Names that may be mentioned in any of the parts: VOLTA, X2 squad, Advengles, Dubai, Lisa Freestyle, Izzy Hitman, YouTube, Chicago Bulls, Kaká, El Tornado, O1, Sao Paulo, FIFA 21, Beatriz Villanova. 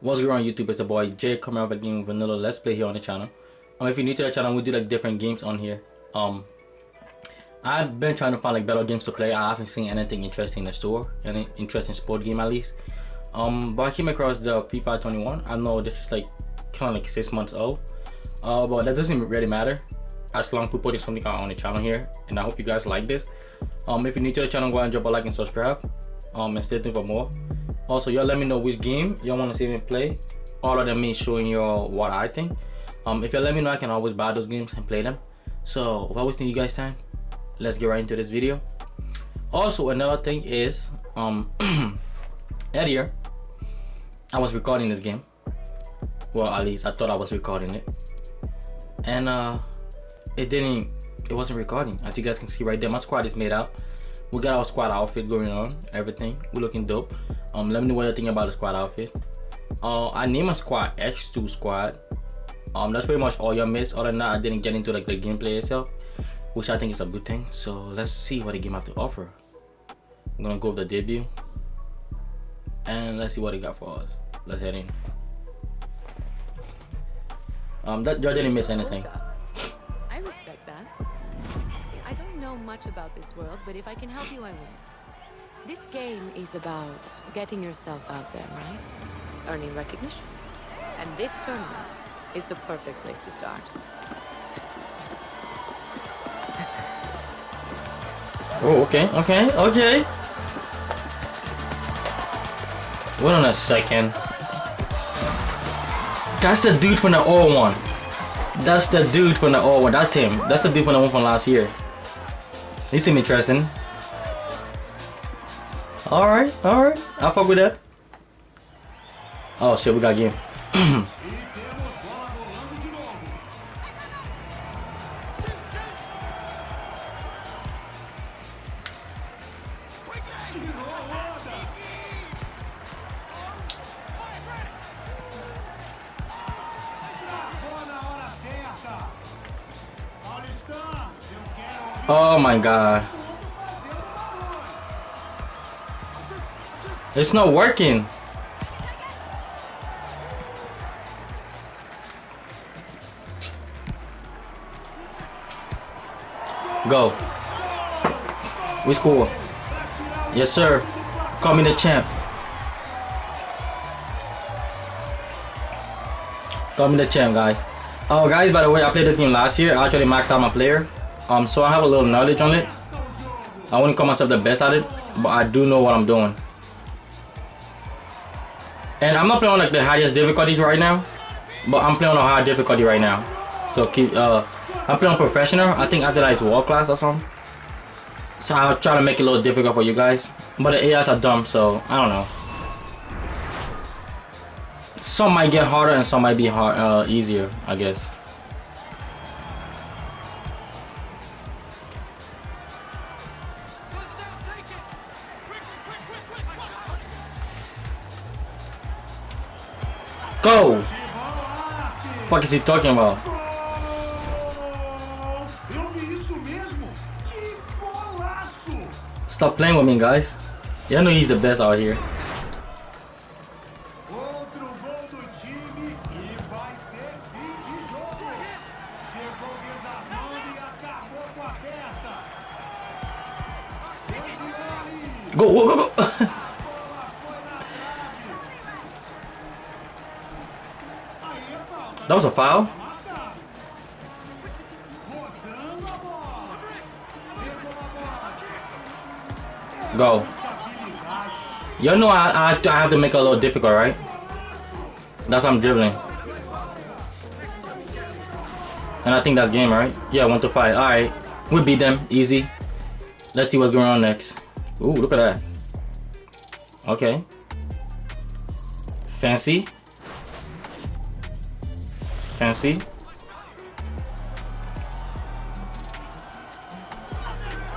What's good on YouTube? It's the boy Jay coming out again with another Let's Play here on the channel. If you're new to the channel, we do like different games on here. I've been trying to find like better games to play. I haven't seen anything interesting in the store, any interesting sport game at least. But I came across the FIFA 21. I know this is like kind of like 6 months old, but that doesn't really matter as long as we put something out on the channel here. And I hope you guys like this. If you're new to the channel, go ahead and drop a like and subscribe. And stay tuned for more. Also, y'all let me know which game y'all want to see me play. All of them means showing you what I think. If y'all let me know, I can always buy those games and play them. So without wasting you guys time, let's get right into this video. Also, another thing is earlier I was recording this game. Well, at least I thought I was recording it, and it wasn't recording. As you guys can see right there, my squad is made up. We got our squad outfit going on, everything. We're looking dope. Let me know what you think about the squad outfit. I named my squad X2 squad. That's pretty much all y'all missed. Other than that, I didn't get into like the gameplay itself, which I think is a good thing. So let's see what the game have to offer. I'm gonna go with the debut, and let's see what it got for us. Let's head in. That y'all didn't miss anything. I respect that. I don't know much about this world, but if I can help you, I will. This game is about getting yourself out there, right? Earning recognition. And this tournament is the perfect place to start. Oh, okay, okay, okay. Wait on a second. That's the dude from the O1. That's the dude from the O1. That's him. That's the dude from the one from last year. He seemed interesting. Alright, alright. I'll fuck with that. Oh shit, we got game. Oh my god. It's not working. Go. We score. Yes, sir. Call me the champ. Call me the champ, guys. Oh, guys, by the way, I played this game last year. I actually maxed out my player. So I have a little knowledge on it. I wouldn't call myself the best at it, but I do know what I'm doing. And I'm not playing on like the highest difficulties right now, but I'm playing on a high difficulty right now. So keep, I'm playing on professional. I think after that it's world class or something. So I'll try to make it a little difficult for you guys. But the AIs are dumb, so I don't know. Some might get harder and some might be hard, easier, I guess. Go! Fuck is he talking about? Stop playing with me, guys. Yeah, I know he's the best out here. Go, go, go, go! That was a foul. Go. You know I have to make it a little difficult, right? That's why I'm dribbling. And I think that's game, right? Yeah, 1-5. Alright. We beat them. Easy. Let's see what's going on next. Ooh, look at that. Okay. Fancy. Fancy.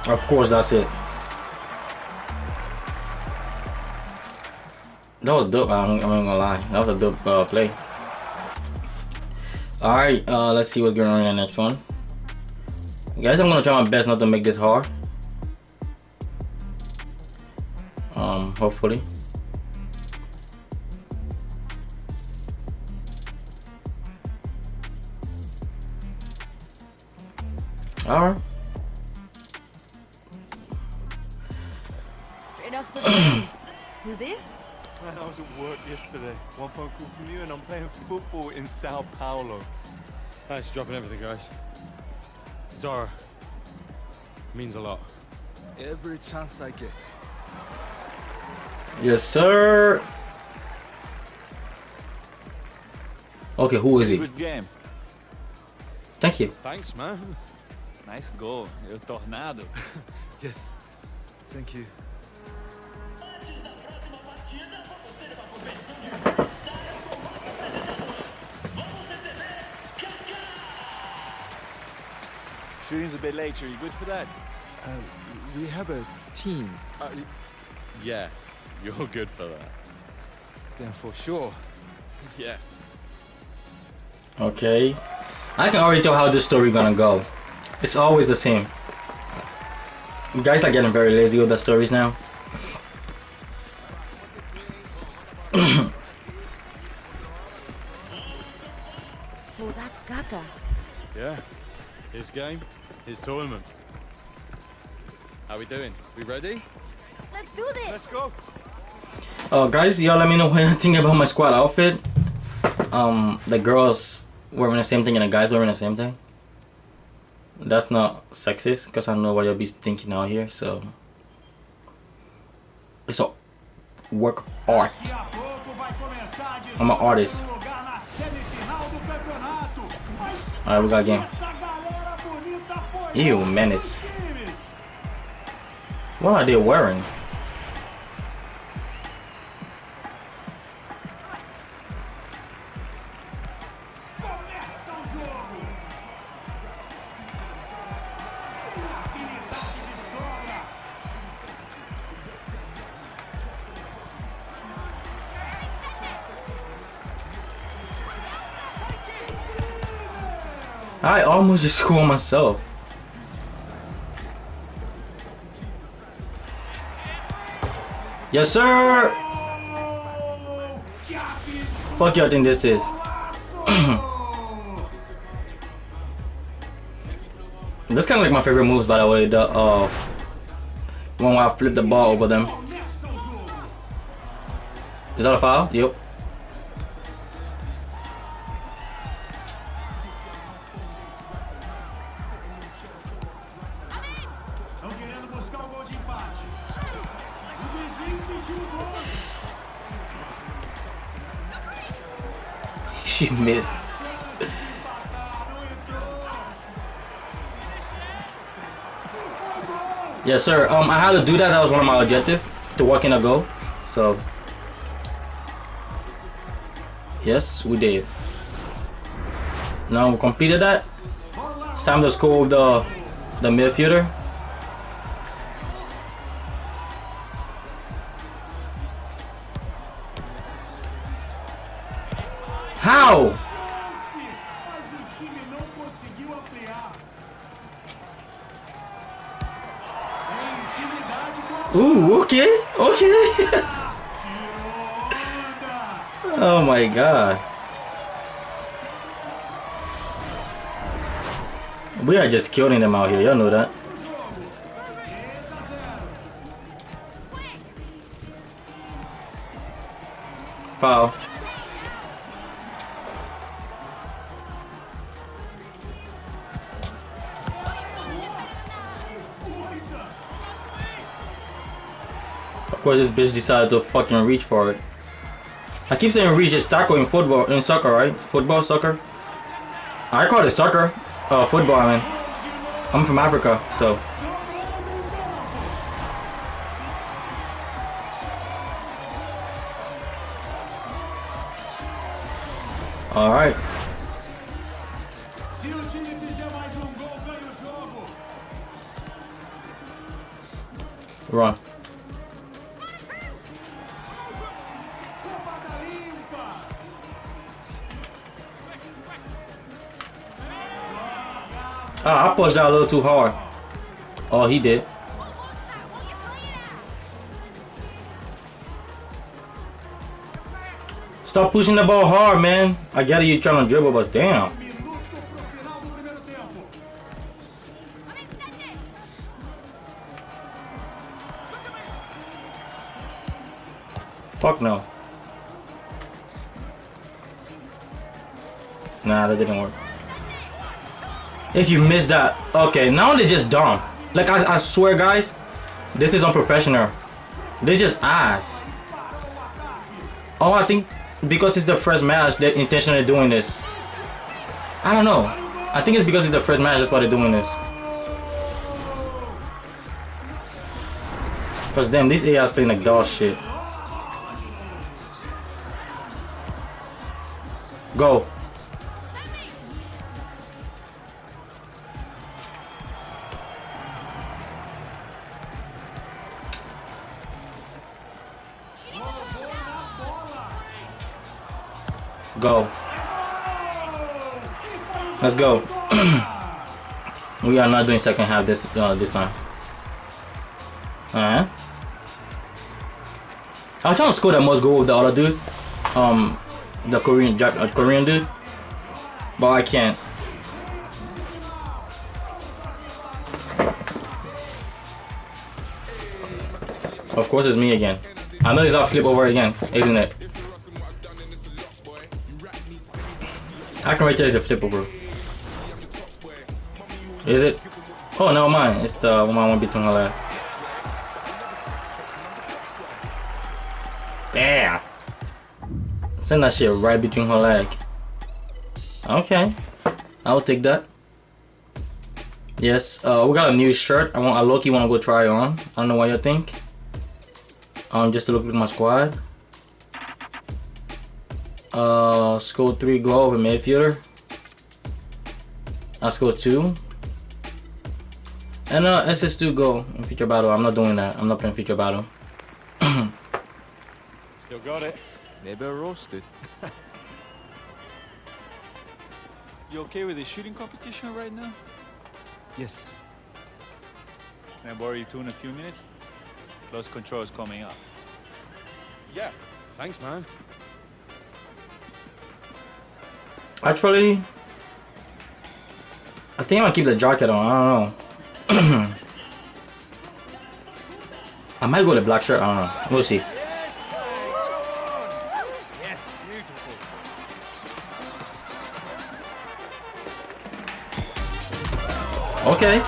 Of course, that's it. That was dope. I'm not gonna lie. That was a dope play. Alright, let's see what's going on in the next one. Guys, I'm gonna try my best not to make this hard. Hopefully. Alright. Straight off the game. Do this? Man, I was at work yesterday. One phone call from you and I'm playing football in Sao Paulo. Thanks for dropping everything, guys. It's alright. Means a lot. Every chance I get. Yes, sir. Okay, who is he? Good game. Thank you. Thanks, man. Nice goal. El Tornado. Yes. Thank you. Shooting's a bit later. Are you good for that? We have a team. Yeah, you're good for that. Then for sure. Yeah. Okay. I can already tell how this story gonna go. It's always the same. You guys are getting very lazy with the stories now. So that's Kaká. Yeah. His game, his tournament. How we doing? We ready? Let's do this. Let's go. Guys, y'all let me know what you think about my squad outfit. The girls wearing the same thing and the guys wearing the same thing. That's not sexist, because I know what you'll be thinking out here, so it's a work of art. I'm an artist. Alright, we got a game. Ew, menace. What are they wearing? I almost just scored myself. Yes, sir! Fuck y'all think this is. This kind of like my favorite moves, by the way. The one where I flip the ball over them. Is that a foul? Yep. She missed. Yes, sir. I had to do that. That was one of my objectives, to walk in a goal. So, yes, we did. Now we completed that. It's time to score the midfielder. How? Ooh, okay, okay. Oh my God. We are just killing them out here, y'all know that. Foul. Of course, this bitch decided to fucking reach for it. I keep saying reach, it's tackle in football, in soccer, right? Football, soccer. I call it soccer. Football, I mean. I'm from Africa, so. Alright. Run. Ah, I pushed that a little too hard. Oh, he did. Stop pushing the ball hard, man. I get it, you trying to dribble, but damn. Fuck no. Nah, that didn't work. If you miss that, okay, now they just dumb. Like, I swear, guys, this is unprofessional. They just ass. Oh, I think because it's the first match, they're intentionally doing this. I don't know. I think it's because it's the first match, that's why they're doing this. Cause damn, these AIs playing like dog shit. Go. Go. Let's go. We are not doing second half this time. Alright. I'm trying to score that most goal with the other dude, the Korean dude, but I can't. Of course it's me again. I know it's not flip over again, isn't it? I can write it as a flip over. Is it? Oh, never mind. It's my one between her legs. Yeah, send that shit right between her leg. Okay, I'll take that. Yes, we got a new shirt. I low-key want to go try on. I don't know what you think. Just to look at my squad. Score 3 goal with midfielder. I score 2. And SS2 goal in future battle. I'm not doing that. I'm not playing future battle. Still got it. Never roasted. You okay with the shooting competition right now? Yes. Can I borrow you 2 in a few minutes? Close control is coming up. Yeah. Thanks, man. Actually, I think I'm gonna keep the jacket on. I don't know. I might go with a black shirt. I don't know. We'll see. Okay.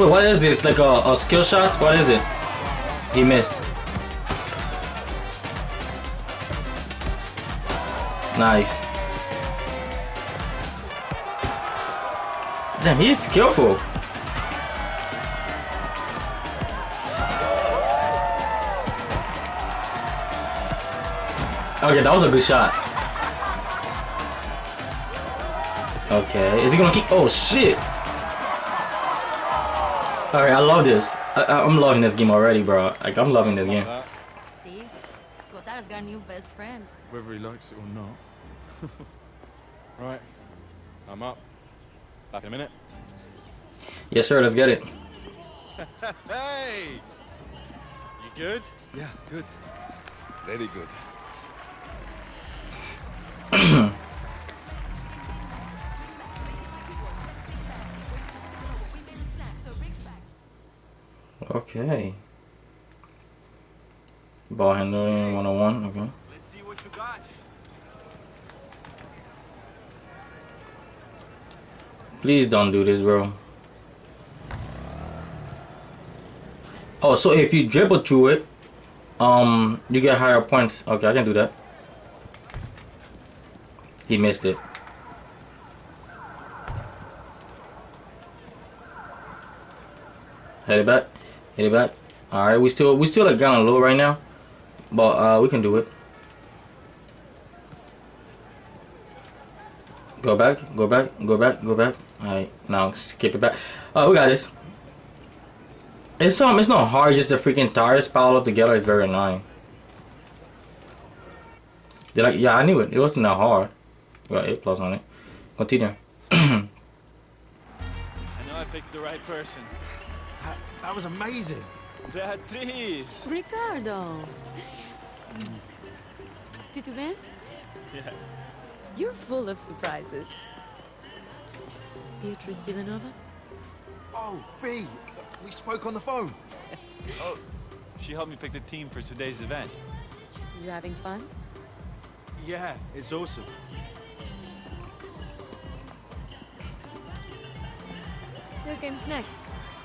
Wait, what is this? Like a skill shot? What is it? He missed. Nice. Damn, he's skillful. Okay, that was a good shot. Okay, is he gonna kick? Oh shit! Alright, I love this. I'm loving this game already, bro. Like, I'm loving this game. See? Gotara's got a new best friend. Whether he likes it or not. Right. I'm up. Back in a minute. Yes, sir. Let's get it. Hey! You good? Yeah, good. Very good. Okay. Ball handling 101, okay. Let's see what you got. Please don't do this, bro. Oh, so if you dribble through it, you get higher points. Okay, I can do that. He missed it. Head it back. Hit it back. All right, we still like kind of low right now, but we can do it. Go back, go back, go back, go back. All right, now skip it back. We got this. It's not hard. Just the freaking tires piled up together is very annoying. They're like, yeah, I knew it. It wasn't that hard. We got 8+ on it. Continue. I know I picked the right person. That was amazing. Beatriz. Ricardo. Tutu Ben? Yeah. You're full of surprises. Beatriz Villanova? Oh, Bea. We spoke on the phone. Yes. Oh, she helped me pick the team for today's event. You having fun? Yeah, it's awesome. Your game's next.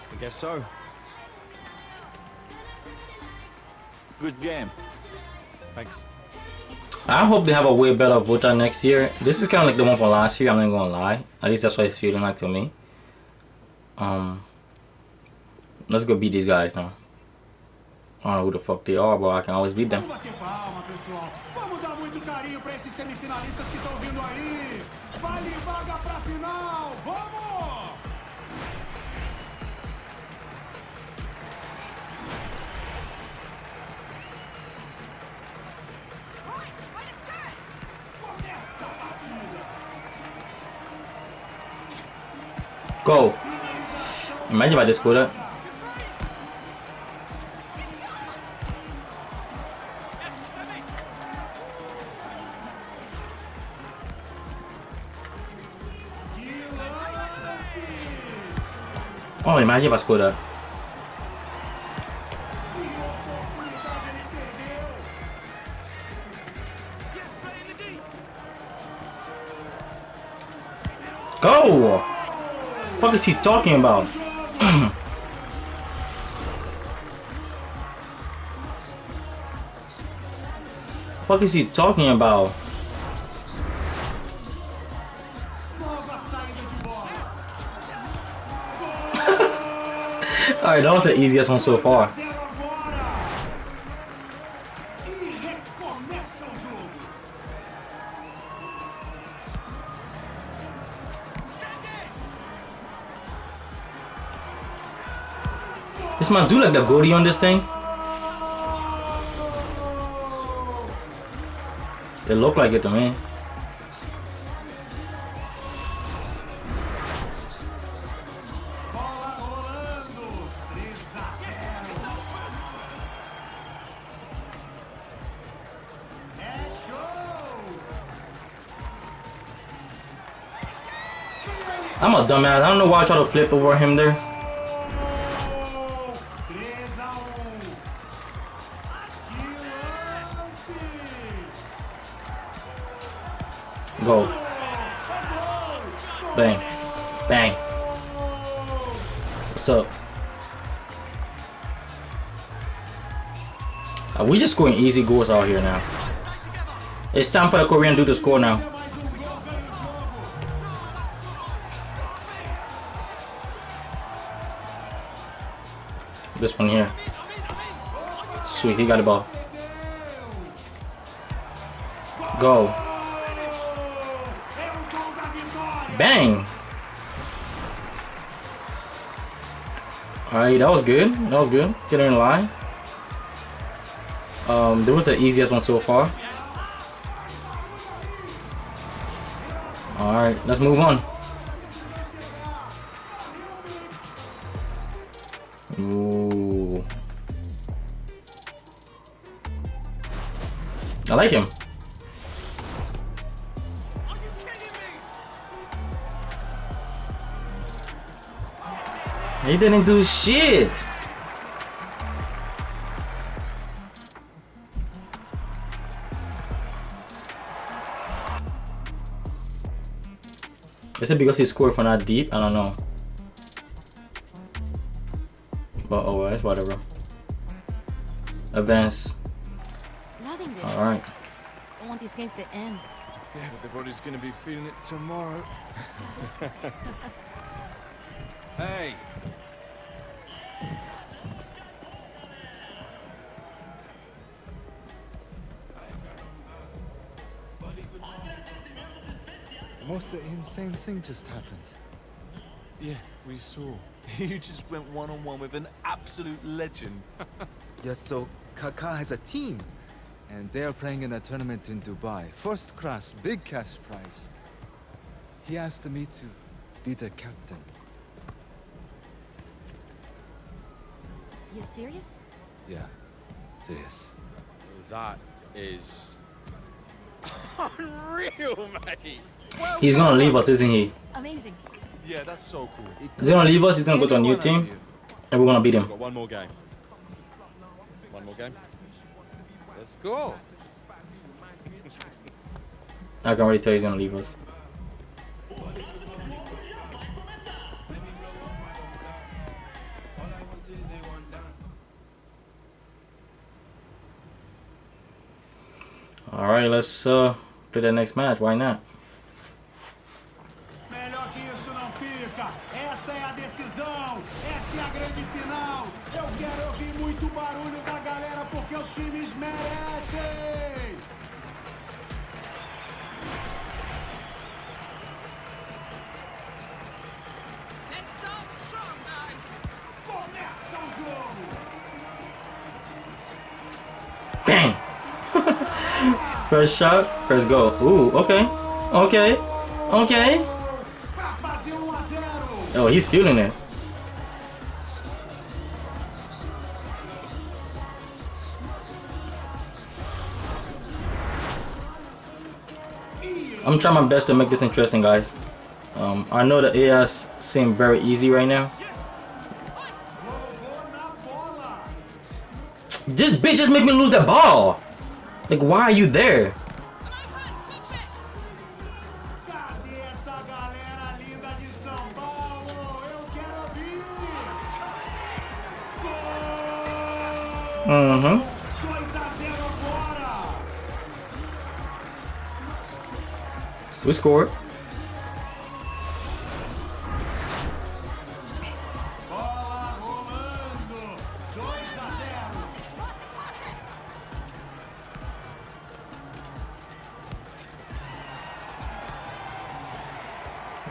I guess so. Good game. Thanks. I hope they have a way better VOLTA next year. This is kind of like the one from last year, I'm not gonna lie. At least that's what it's feeling like for me. Let's go beat these guys now. I don't know who the fuck they are, but I can always beat them. Go! Imagine if I just scored it. Oh, imagine if I scored that. Go! What is he talking about? What is he talking about? Alright, that was the easiest one so far. This man do like the goalie on this thing. It looked like it to me. I'm a dumbass. I don't know why I try to flip over him there. Go. Bang. Bang. What's up? We just scoring easy goals out here now. It's time for the Korean dude to score now. This one here. Sweet, he got the ball. Go. Bang! Alright, that was good. That was good. Get her in line. That was the easiest one so far. Alright, let's move on. Ooh. I like him. He didn't do shit. Is it because he scored from that deep? I don't know. But oh, it's whatever. Advance. All right. I want these games to end. Yeah, but the body's gonna be feeling it tomorrow. Hey. The most insane thing just happened. Yeah, we saw. You just went one-on-one with an absolute legend. Yes, so Kaká has a team. And they are playing in a tournament in Dubai. First class, big cash prize. He asked me to be the captain. You serious? Yeah, serious. That is... unreal, mate! Well, he's gonna leave us, isn't he? Amazing. Yeah, that's so cool. He's gonna leave us, he's gonna go to a new team, and we're gonna beat him. One more game. One more game. Let's go. I can already tell he's gonna leave us. All right, let's play that next match. Why not? First shot, first goal. Ooh, okay. Okay. Okay. Oh, he's feeling it. I'm trying my best to make this interesting, guys. I know the AIs seem very easy right now. This bitch just made me lose that ball. Like, why are you there? Mm-hmm. We scored.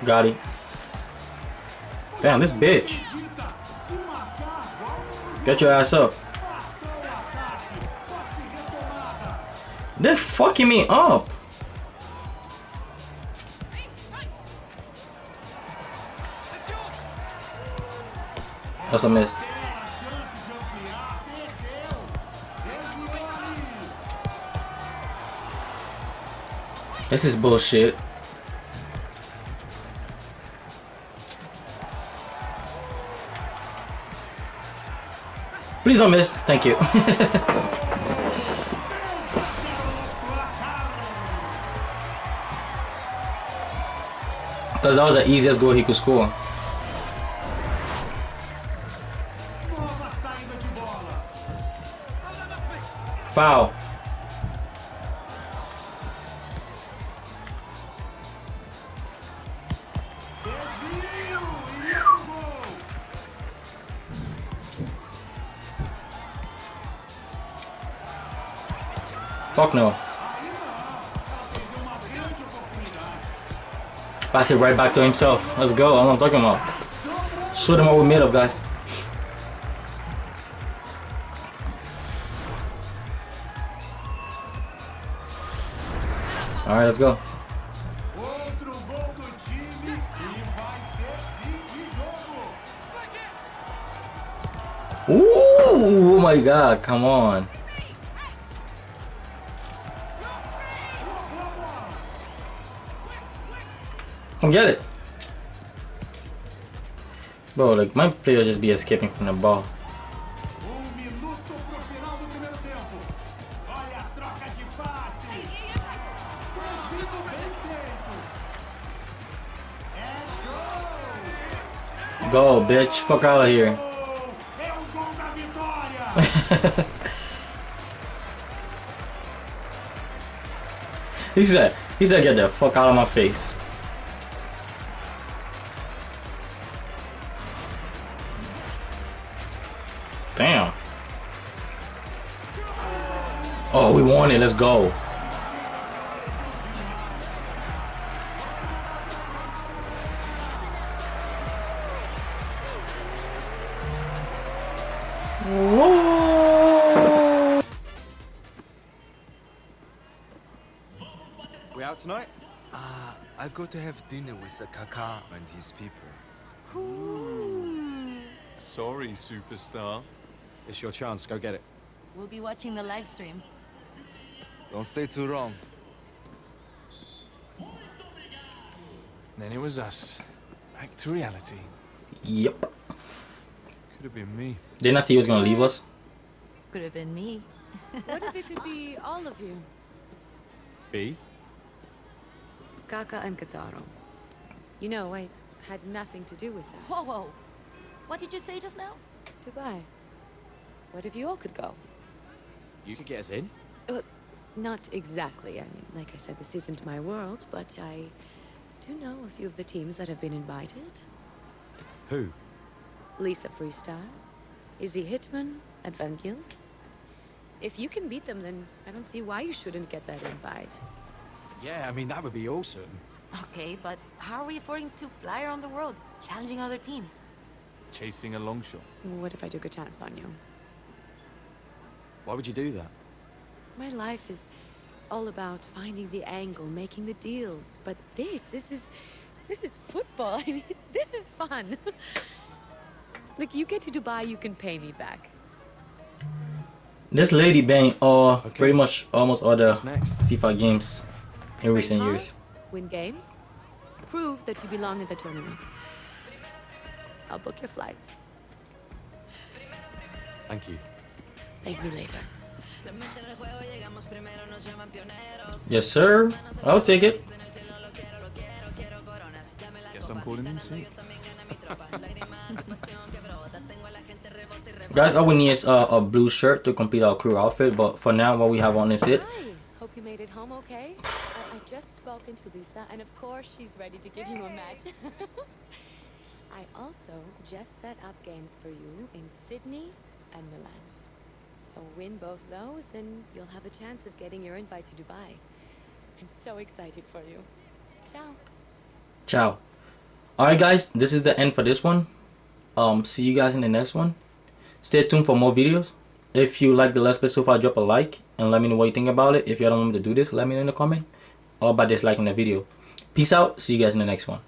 Got it. Damn, this bitch. Get your ass up. They're fucking me up. That's a miss. This is bullshit. Please don't miss. Thank you. Because that was the easiest goal he could score. Foul. Fuck no. Pass it right back to himself. Let's go. That's what I'm talking about. Shoot him what we're made of, guys. Alright, let's go. Ooh, oh my God, come on. Come get it. Bro, like my player just be escaping from the ball. Go, bitch. Fuck out of here. He said, get the fuck out of my face. Damn. Oh, we won it. Let's go. Tonight? I've got to have dinner with the Kaká and his people. Ooh. Sorry, superstar. It's your chance. Go get it. We'll be watching the live stream. Don't stay too long. Then it was us. Back to reality. Yep. Could have been me. Didn't I think he was gonna leave us? Could have been me. What if it could be all of you? B? Kaká and Kataro. You know, I had nothing to do with that. Whoa, whoa! What did you say just now? Dubai. What if you all could go? You could get us in? Not exactly. I mean, like I said, this isn't my world, but I do know a few of the teams that have been invited. Who? Lisa Freestyle, Izzy Hitman, Advengles. If you can beat them, then I don't see why you shouldn't get that invite. Yeah, I mean, that would be awesome. Okay, but how are we affording to fly around the world, challenging other teams? Chasing a long shot. What if I took a chance on you? Why would you do that? My life is all about finding the angle, making the deals. But this is football. I mean, this is fun. Like, you get to Dubai, you can pay me back. This lady banged all, okay, pretty much almost all the FIFA games in recent years. Win games, prove that you belong in the tournament. I'll book your flights. Thank you. Thank me later. Yes, sir. I'll take it. Guess I'm calling in sick. Guys, all we need is a blue shirt to complete our crew outfit, but for now, what we have on is it. Hope you made it home okay. I've just spoken to Lisa, and of course, she's ready to give you a match. I also just set up games for you in Sydney and Milan. So win both those, and you'll have a chance of getting your invite to Dubai. I'm so excited for you. Ciao. Ciao. Alright guys, this is the end for this one. See you guys in the next one. Stay tuned for more videos. If you like the Let's Play so far, drop a like and let me know what you think about it. If you don't want me to do this, let me know in the comment or by disliking the video. Peace out. See you guys in the next one.